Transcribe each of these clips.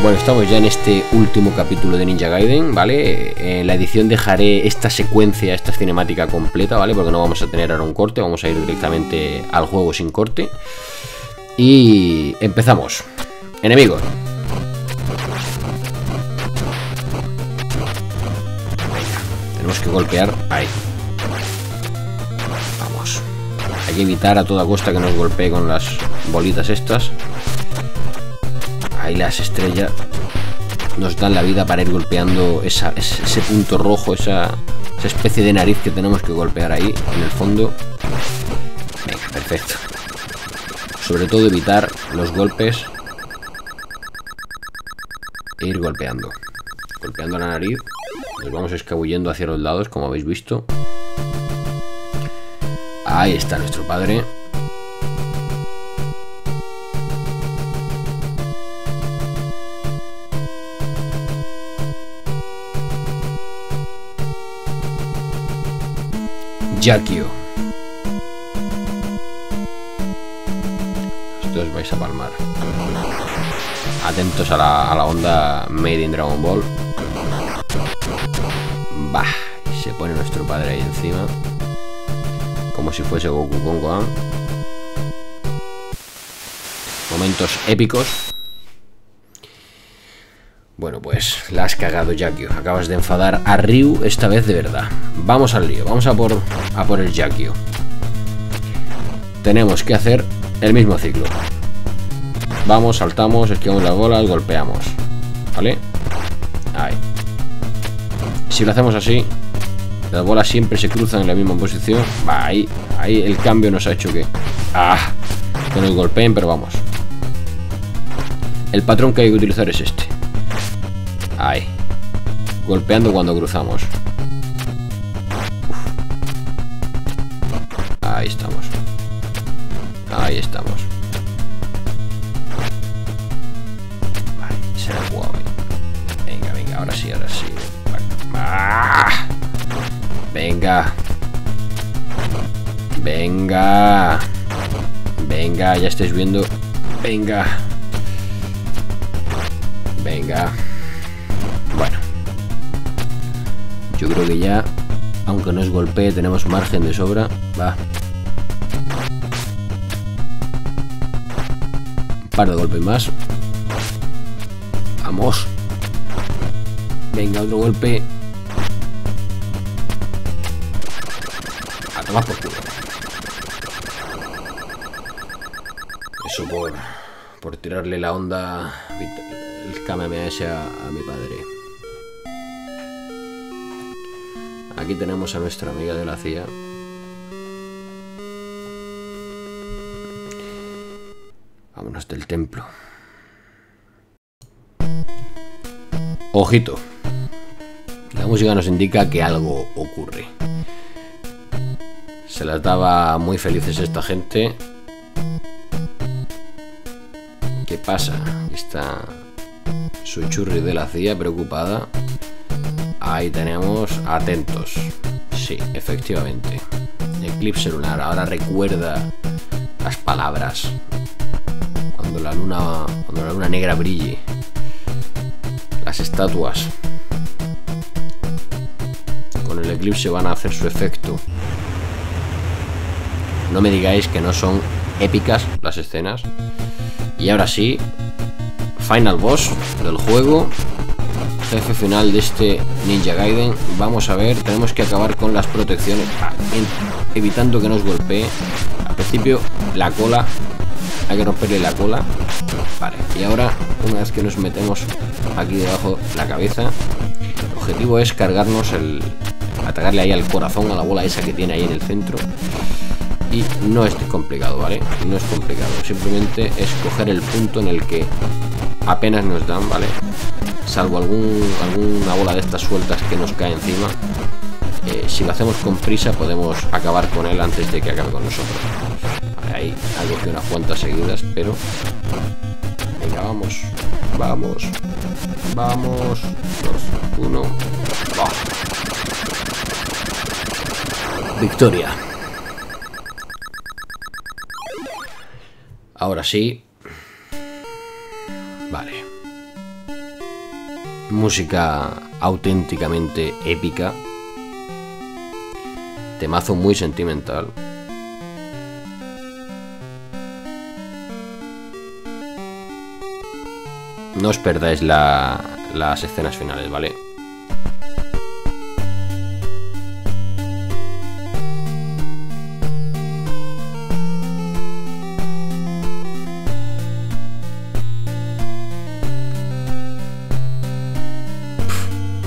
Bueno, estamos ya en este último capítulo de Ninja Gaiden, ¿vale? En la edición dejaré esta secuencia, esta cinemática completa, ¿vale? Porque no vamos a tener ahora un corte, vamos a ir directamente al juego sin corte. Y empezamos. Enemigos. Tenemos que golpear ahí. Vamos. Hay que evitar a toda costa que nos golpee con las bolitas estas. Ahí las estrellas nos dan la vida para ir golpeando ese punto rojo, esa especie de nariz que tenemos que golpear ahí, en el fondo. Venga, perfecto. Sobre todo evitar los golpes e ir golpeando. Golpeando la nariz, nos vamos escabullendo hacia los lados, como habéis visto. Ahí está nuestro padre. Jacquio. Os vais a palmar. Atentos a la onda Made in Dragon Ball. Bah, se pone nuestro padre ahí encima. Como si fuese Goku con Gohan. Momentos épicos. Bueno, pues la has cagado, Jacquio. Acabas de enfadar a Ryu, esta vez de verdad. Vamos al lío, vamos a por el Jacquio. Tenemos que hacer el mismo ciclo. Vamos, saltamos, esquivamos las bolas, golpeamos. ¿Vale? Ahí. Si lo hacemos así, las bolas siempre se cruzan en la misma posición. Va, ahí el cambio nos ha hecho que... ¡Ah! Que nos golpeen, pero vamos. El patrón que hay que utilizar es este. Ahí. Golpeando cuando cruzamos. Uf. Ahí estamos. Ahí estamos. Vale, será guay. Venga, venga, ahora sí, ahora sí. Venga. Venga. Venga, ya estáis viendo. Venga. Venga. Bueno, yo creo que ya, aunque nos golpee, tenemos margen de sobra. Va. Un par de golpes más. Vamos. Venga, otro golpe. A tomar por culo. Eso por tirarle la onda, el Kamehameha ese a mi padre. Aquí tenemos a nuestra amiga de la CIA. Vámonos del templo. Ojito. La música nos indica que algo ocurre. Se las daba muy felices esta gente. ¿Qué pasa? Está su churri de la CIA preocupada. Ahí tenemos, atentos. Sí, efectivamente. Eclipse lunar, ahora recuerda las palabras. Cuando la luna negra brille. Las estatuas. Con el eclipse van a hacer su efecto. No me digáis que no son épicas las escenas. Y ahora sí, final boss del juego. Jefe final de este Ninja Gaiden. Vamos a ver, tenemos que acabar con las protecciones, evitando que nos golpee. Al principio la cola, hay que romperle la cola. Vale, y ahora una vez que nos metemos aquí debajo la cabeza, el objetivo es cargarnos atacarle ahí al corazón, a la bola esa que tiene ahí en el centro. Y no es complicado, ¿vale? No es complicado, simplemente es coger el punto en el que apenas nos dan, ¿vale? Salvo alguna bola de estas sueltas que nos cae encima. Si lo hacemos con prisa podemos acabar con él antes de que acabe con nosotros. Ahí hay que unas cuantas seguidas, pero... Venga, vamos. Vamos. Vamos. 2, 1. ¡Oh! Victoria. Ahora sí. Vale. música auténticamente épica, temazo muy sentimental. No os perdáis las escenas finales, ¿vale?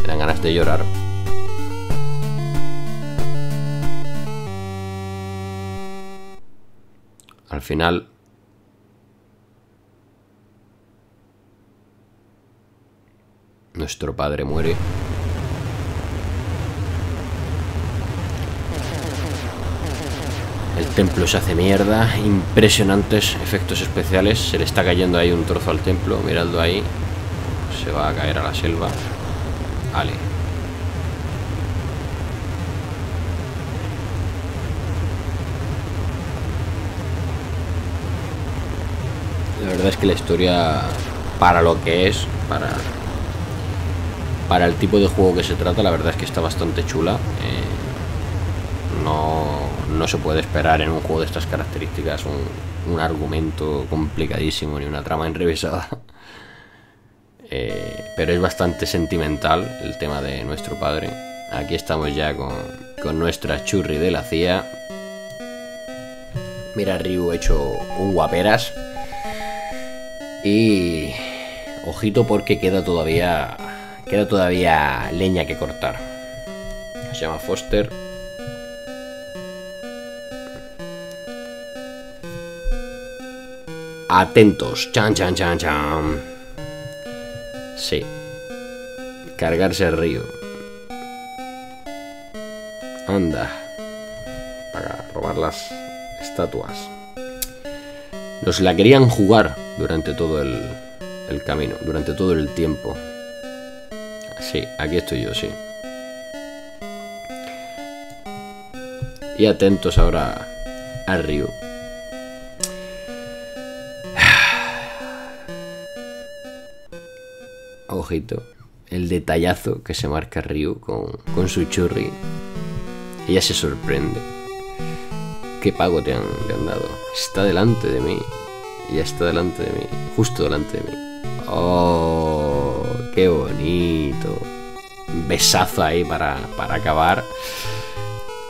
Me dan ganas de llorar. Al final... nuestro padre muere. El templo se hace mierda. Impresionantes efectos especiales. Se le está cayendo ahí un trozo al templo. Miradlo ahí. Se va a caer a la selva. Vale. La verdad es que la historia, para lo que es, para el tipo de juego que se trata, la verdad es que está bastante chula. No se puede esperar en un juego de estas características un argumento complicadísimo ni una trama enrevesada. Pero es bastante sentimental el tema de nuestro padre. Aquí estamos ya con nuestra churri de la CIA. Mira, Ryu hecho un guaperas. Y... ojito, porque queda todavía leña que cortar. Se llama Foster. Atentos. Chan, chan, chan, chan. Sí. Cargarse el río. Anda. Para robar las estatuas. Nos la querían jugar durante todo el camino. Durante todo el tiempo. Sí, aquí estoy yo, sí. Y atentos ahora al Ryu. Ojito, el detallazo que se marca Ryu con su churri. Ella se sorprende. ¿Qué pago te han dado? Está delante de mí. Ella está delante de mí. Justo delante de mí. ¡Oh! Qué bonito. Besazo ahí para acabar.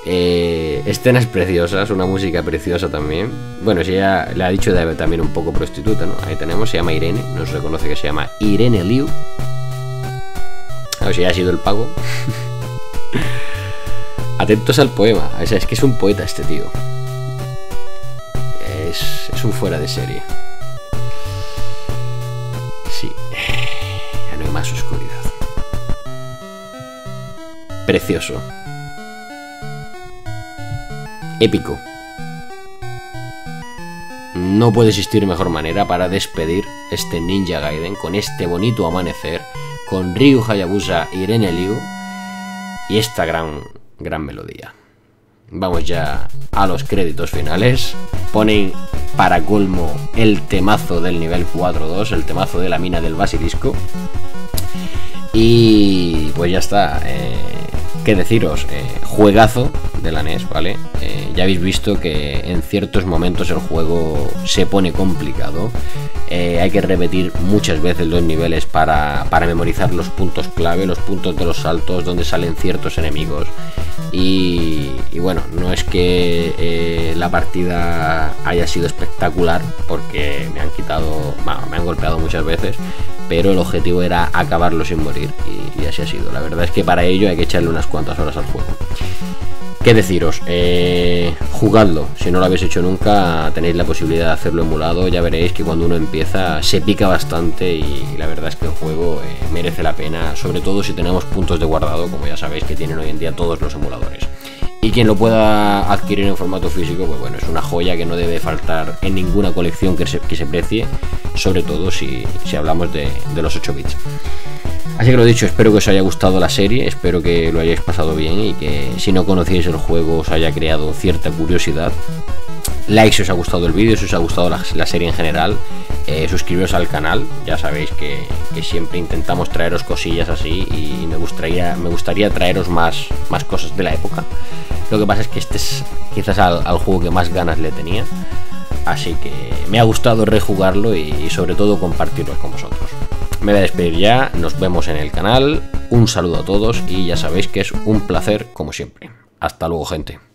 Escenas preciosas, una música preciosa también. Bueno, si ella le ha dicho de también un poco prostituta, ¿no? Ahí tenemos, se llama Irene, nos reconoce que se llama Irene Liu. A ver si ya ha sido el pago. Atentos al poema, o sea, es que es un poeta este tío. Es un fuera de serie. Sí. Más oscuridad. Precioso. Épico. No puede existir mejor manera para despedir este Ninja Gaiden con este bonito amanecer, con Ryu Hayabusa, Irene Liu y esta gran melodía. Vamos ya a los créditos finales. Ponen para colmo el temazo del nivel 4-2, el temazo de la mina del Basilisco. Y pues ya está. Qué deciros, juegazo de la NES, ¿vale? Ya habéis visto que en ciertos momentos el juego se pone complicado. Hay que repetir muchas veces los niveles para memorizar los puntos clave, los puntos de los saltos donde salen ciertos enemigos. Y bueno, no es que la partida haya sido espectacular, porque me han golpeado muchas veces, pero el objetivo era acabarlo sin morir, y así ha sido. La verdad es que para ello hay que echarle unas cuantas horas al juego. ¿Qué deciros? Jugadlo, si no lo habéis hecho nunca tenéis la posibilidad de hacerlo emulado, ya veréis que cuando uno empieza se pica bastante y la verdad es que el juego merece la pena, sobre todo si tenemos puntos de guardado, como ya sabéis que tienen hoy en día todos los emuladores. Y quien lo pueda adquirir en formato físico, pues bueno, es una joya que no debe faltar en ninguna colección que se precie, sobre todo si hablamos de los 8 bits. Así que lo dicho, espero que os haya gustado la serie, espero que lo hayáis pasado bien y que si no conocíais el juego os haya creado cierta curiosidad. Like si os ha gustado el vídeo, si os ha gustado la serie en general. suscribiros al canal, ya sabéis que siempre intentamos traeros cosillas así y me gustaría traeros más cosas de la época. Lo que pasa es que este es quizás al juego que más ganas le tenía, así que me ha gustado rejugarlo y sobre todo compartirlo con vosotros. Me voy a despedir ya, nos vemos en el canal, un saludo a todos y ya sabéis que es un placer como siempre. Hasta luego, gente.